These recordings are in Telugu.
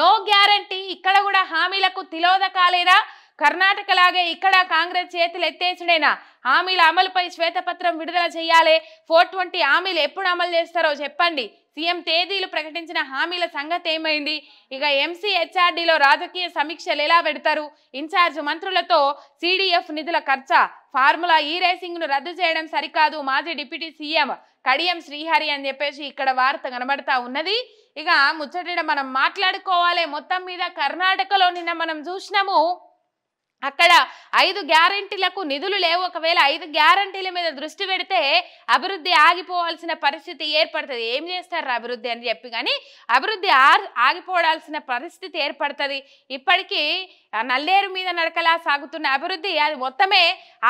నో గ్యారంటీ ఇక్కడ కూడా హామీలకు తిలోదకాలేనా కర్ణాటకలాగే ఇక్కడ కాంగ్రెస్ చేతులు ఎత్తేసుడేనా హామీల అమలుపై శ్వేతపత్రం విడుదల చేయాలి 420 హామీలు ఎప్పుడు అమలు చేస్తారో చెప్పండి సీఎం తేదీలు ప్రకటించిన హామీల సంగతి ఏమైంది ఇక ఎంసీ హెచ్ఆర్డీలో రాజకీయ సమీక్షలు ఎలా పెడతారు ఇన్ఛార్జ్ మంత్రులతో సిడిఎఫ్ నిధుల ఖర్చు ఫార్ములా ఈ రేసింగ్ను రద్దు చేయడం సరికాదు మాజీ డిప్యూటీ సీఎం కడియం శ్రీహరి అని చెప్పేసి ఇక్కడ వార్త కనబడతా ఉన్నది ఇక ముచ్చట మనం మాట్లాడుకోవాలి మొత్తం మీద కర్ణాటకలో నిన్న మనం చూసినాము అక్కడ 5 గ్యారెంటీలకు నిధులు లేవు ఒకవేళ 5 గ్యారెంటీల మీద దృష్టి పెడితే అభివృద్ధి ఆగిపోవాల్సిన పరిస్థితి ఏర్పడుతుంది ఏం చేస్తారు అభివృద్ధి అని చెప్పి కానీ అభివృద్ధి ఆగిపోవాల్సిన పరిస్థితి ఏర్పడుతుంది ఇప్పటికీ నల్లేరు మీద నడకలా సాగుతున్న అభివృద్ధి అది మొత్తమే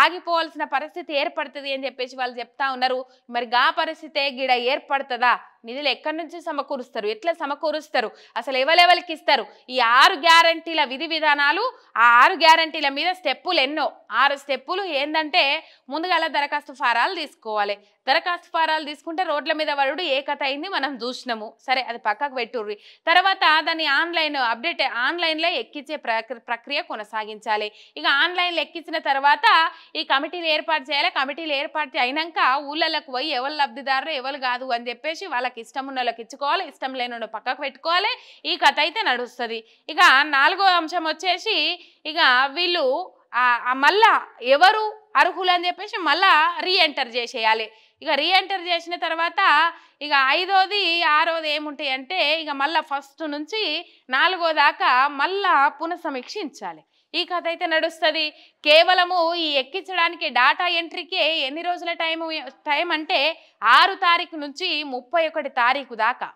ఆగిపోవాల్సిన పరిస్థితి ఏర్పడుతుంది అని చెప్పేసి వాళ్ళు చెప్తా ఉన్నారు మరి గా పరిస్థితే గిడ ఏర్పడుతుందా నిధులు ఎక్కడి నుంచి సమకూరుస్తారు ఎట్లా సమకూరుస్తారు అసలు ఎవలెవలకి ఇస్తారు ఈ 6 గ్యారెంటీల విధి విధానాలు ఆ 6 గ్యారెంటీల మీద స్టెప్పులు ఎన్నో 6 స్టెప్పులు ఏంటంటే ముందుగాల దరఖాస్తు ఫారాలు తీసుకోవాలి దరఖాస్తు ఫారాలు తీసుకుంటే రోడ్ల మీద వరుడు ఏ కథ అయింది మనం చూసినాము సరే అది పక్కకు పెట్టుర్రి తర్వాత దాన్ని ఆన్లైన్లో ఎక్కించే ప్రక్రియ కొనసాగించాలి ఇక ఆన్లైన్లో ఎక్కించిన తర్వాత ఈ కమిటీలు ఏర్పాటు చేయాలి కమిటీలు ఏర్పాటు అయినాక ఊళ్ళలకు పోయి ఎవరు లబ్ధిదారు ఎవరు కాదు అని చెప్పేసి వాళ్ళకి ఇష్టం ఉన్న వాళ్ళకి ఇచ్చుకోవాలి ఇష్టం లేని వాళ్ళు పక్కకు పెట్టుకోవాలి ఈ కథ అయితే నడుస్తుంది ఇక 4వ అంశం వచ్చేసి ఇక వీళ్ళు మళ్ళా ఎవరు అర్హులు అని చెప్పేసి మళ్ళా రీఎంటర్ చేసేయాలి ఇక రీఎంటర్ చేసిన తర్వాత ఇక 5వది 6వది ఏముంటాయి అంటే ఇక మళ్ళీ ఫస్ట్ నుంచి 4వ దాకా మళ్ళా పునఃసమీక్షించాలి ఈ కథ అయితే నడుస్తుంది కేవలము ఈ ఎక్కించడానికి డేటా ఎంట్రీకే ఎన్ని రోజుల టైం అంటే 6 తారీఖు నుంచి 31 తారీఖు దాకా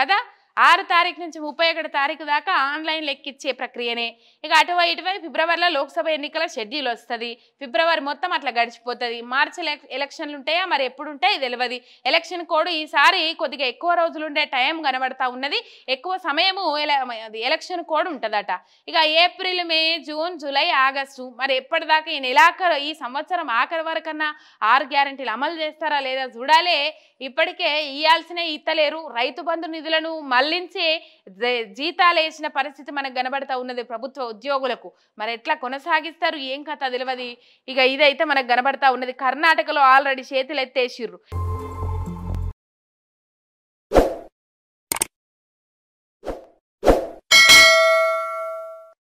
కదా 6 తారీఖు నుంచి 31 తారీఖు దాకా ఆన్లైన్ లెక్కిచ్చే ప్రక్రియనే ఇక అటువై ఇటువై ఫిబ్రవరిలో లోక్సభ ఎన్నికల షెడ్యూల్ వస్తుంది ఫిబ్రవరి మొత్తం అట్లా గడిచిపోతుంది మార్చి ఎలక్షన్లు ఉంటాయా మరి ఎప్పుడు ఉంటాయి తెలియదు ఎలక్షన్ కోడ్ ఈసారి కొద్దిగా ఎక్కువ రోజులు ఉండే టైం కనబడతా ఉన్నది ఎక్కువ సమయము ఎలక్షన్ కోడ్ ఉంటుందట ఇక April May June July August మరి ఎప్పటిదాకా ఈ నెలాఖరు ఈ సంవత్సరం ఆఖరి వరకన్నా 6 గ్యారెంటీలు అమలు చేస్తారా లేదా చూడాలే ఇప్పటికే ఇయ్యాల్సిన ఇత్తలేరు రైతు బంధు నిధులను మళ్లించి జీతాలు వేసిన పరిస్థితి మనకు కనబడతా ఉన్నది ప్రభుత్వ ఉద్యోగులకు మరి ఎట్లా కొనసాగిస్తారు ఏం కథ తెలియదు ఇక ఇదైతే మనకు కనబడతా ఉన్నది కర్ణాటకలో ఆల్రెడీ చేతులు ఎత్తేసిర్రు.